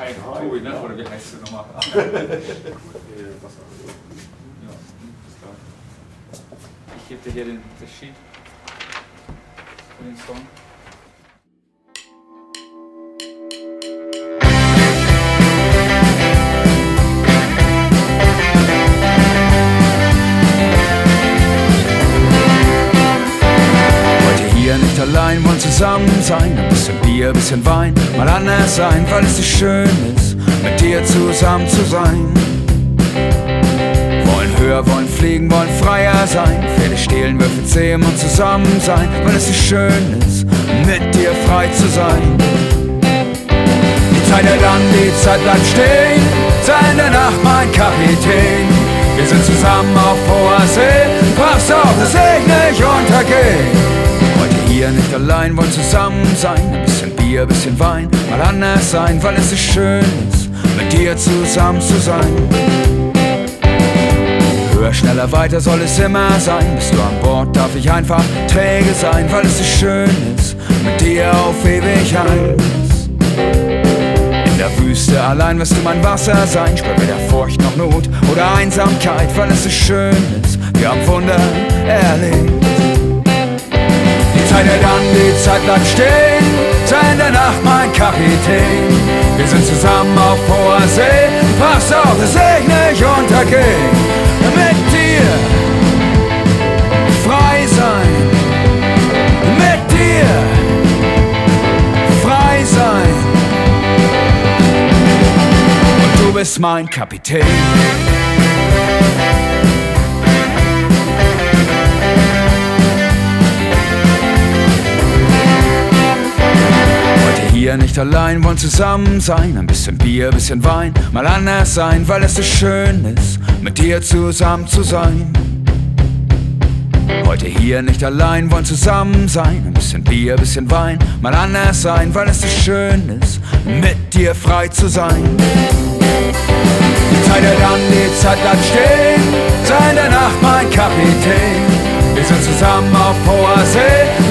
Cool, ne? Oder wie heißt du nochmal? Was auch immer. Ja, ist klar. Ich heb dir hier den Sheet von den Song. Nicht allein, wollen zusammen sein, ein bisschen Bier, ein bisschen Wein, mal anders sein, weil es so schön ist, mit dir zusammen zu sein. Wollen höher, wollen fliegen, wollen freier sein, Pferde stehlen, Würfel zähmen und zusammen sein, weil es so schön ist, mit dir frei zu sein. Die Zeit hält an, die Zeit bleibt stehen, sei in der Nacht mein Kapitän. Wir sind zusammen auf hoher See, pass auf, dass ich nicht untergeh. Wir nicht allein, wollen zusammen sein, ein bisschen Bier, ein bisschen Wein, mal anders sein, weil es so schön ist, mit dir zusammen zu sein. Höher, schneller, weiter soll es immer sein, bist du an Bord, darf ich einfach träge sein, weil es so schön ist, mit dir auf ewig eins. In der Wüste allein wirst du mein Wasser sein, spür weder Furcht noch Not oder Einsamkeit, weil es so schön ist, wir haben Wunder erlebt. Die Zeit hält an, die Zeit bleibt stehen, sei in der Nacht mein Kapitän. Wir sind zusammen auf hoher See, pass auf, dass ich nicht untergeh. Mit dir frei sein, mit dir frei sein. Und du bist mein Kapitän. Wir nicht allein, wollen zusammen sein, ein bisschen Bier, bisschen Wein, mal anders sein, weil es so schön ist, mit dir zusammen zu sein. Heute hier nicht allein, wollen zusammen sein, ein bisschen Bier, bisschen Wein, mal anders sein, weil es so schön ist, mit dir frei zu sein. Die Zeit hält an, die Zeit bleibt stehen, sei in der Nacht mein Kapitän. Wir sind zusammen auf hoher See,